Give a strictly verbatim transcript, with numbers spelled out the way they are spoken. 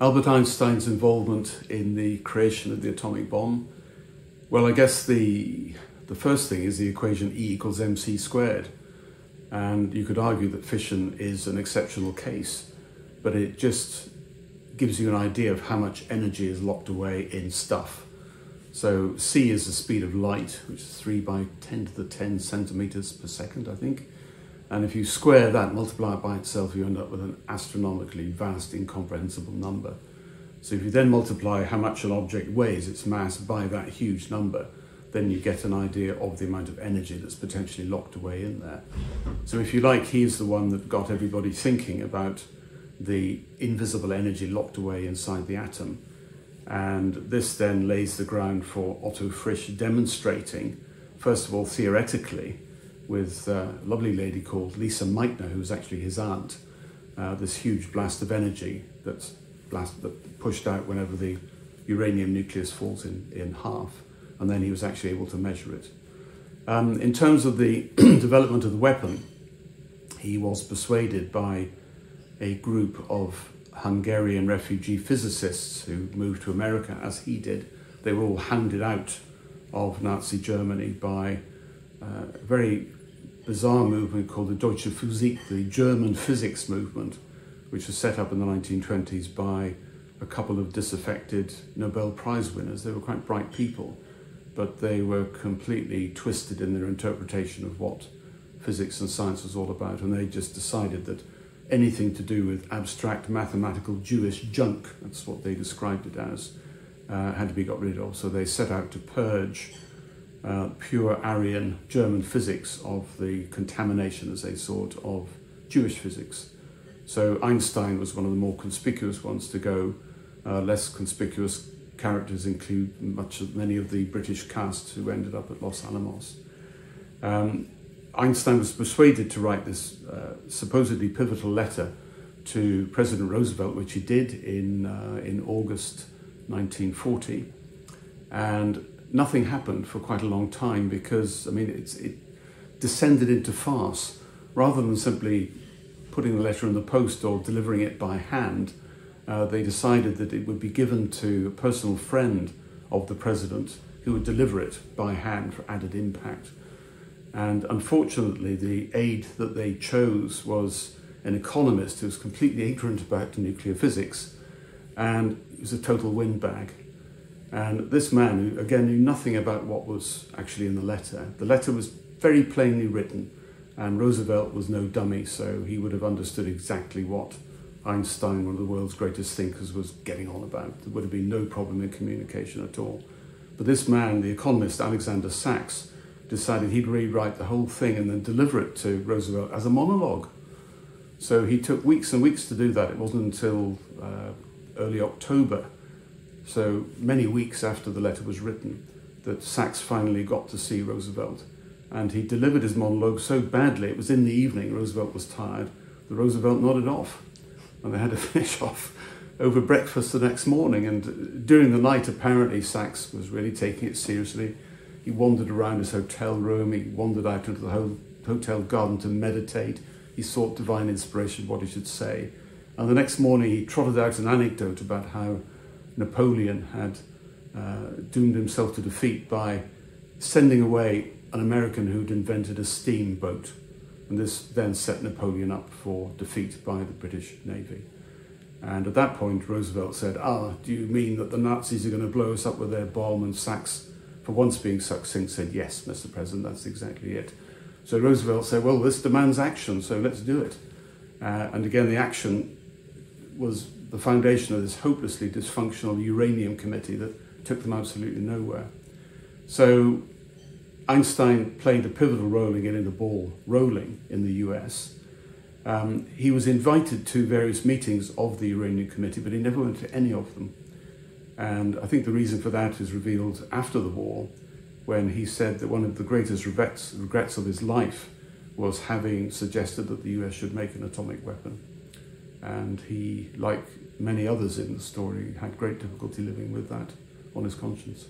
Albert Einstein's involvement in the creation of the atomic bomb. Well, I guess the, the first thing is the equation E equals mc squared. And you could argue that fission is an exceptional case, but it just gives you an idea of how much energy is locked away in stuff. So C is the speed of light, which is three by ten to the ten centimeters per second, I think. And if you square that, multiply it by itself, you end up with an astronomically vast, incomprehensible number. So if you then multiply how much an object weighs, its mass, by that huge number, then you get an idea of the amount of energy that's potentially locked away in there. So if you like, he's the one that got everybody thinking about the invisible energy locked away inside the atom. And this then lays the ground for Otto Frisch demonstrating, first of all, theoretically, with a lovely lady called Lisa Meitner, who was actually his aunt, uh, this huge blast of energy that's blast, that pushed out whenever the uranium nucleus falls in, in half. And then he was actually able to measure it. Um, in terms of the development of the weapon, he was persuaded by a group of Hungarian refugee physicists who moved to America, as he did. They were all hounded out of Nazi Germany by uh, a very bizarre movement called the Deutsche Physik, the German physics movement, which was set up in the nineteen twenties by a couple of disaffected Nobel Prize winners. They were quite bright people, but they were completely twisted in their interpretation of what physics and science was all about, and they just decided that anything to do with abstract mathematical Jewish junk, that's what they described it as, uh, had to be got rid of. So they set out to purge uh, pure Aryan German physics of the contamination, as they saw it, of Jewish physics. So Einstein was one of the more conspicuous ones to go. Uh, less conspicuous characters include much of, many of the British cast who ended up at Los Alamos. Um, Einstein was persuaded to write this uh, supposedly pivotal letter to President Roosevelt, which he did in, uh, in August nineteen forty. And nothing happened for quite a long time because, I mean, it's, it descended into farce. Rather than simply putting the letter in the post or delivering it by hand, uh, they decided that it would be given to a personal friend of the president who would deliver it by hand for added impact. And unfortunately, the aide that they chose was an economist who was completely ignorant about nuclear physics, and he was a total windbag. And this man, who again knew nothing about what was actually in the letter, the letter was very plainly written, and Roosevelt was no dummy, so he would have understood exactly what Einstein, one of the world's greatest thinkers, was getting on about. There would have been no problem in communication at all. But this man, the economist Alexander Sachs, decided he'd rewrite the whole thing and then deliver it to Roosevelt as a monologue. So he took weeks and weeks to do that. It wasn't until uh, early October, so many weeks after the letter was written, that Sachs finally got to see Roosevelt. And he delivered his monologue so badly, it was in the evening, Roosevelt was tired, that Roosevelt nodded off, and they had to finish off over breakfast the next morning. And during the night, apparently, Sachs was really taking it seriously. He wandered around his hotel room, he wandered out into the hotel garden to meditate. He sought divine inspiration, what he should say. And the next morning he trotted out an anecdote about how Napoleon had uh, doomed himself to defeat by sending away an American who'd invented a steamboat. And this then set Napoleon up for defeat by the British Navy. And at that point Roosevelt said, ah, do you mean that the Nazis are going to blow us up with their bomb? And Sachs, for once being succinct, said, yes, Mister President, that's exactly it. So Roosevelt said, well, this demands action, so let's do it. Uh, and again, the action was the foundation of this hopelessly dysfunctional uranium committee that took them absolutely nowhere. So Einstein played a pivotal role in getting the ball rolling in the U S. Um, he was invited to various meetings of the uranium committee, but he never went to any of them. And I think the reason for that is revealed after the war, when he said that one of the greatest regrets, regrets of his life was having suggested that the U S should make an atomic weapon. And he, like many others in the story, had great difficulty living with that on his conscience.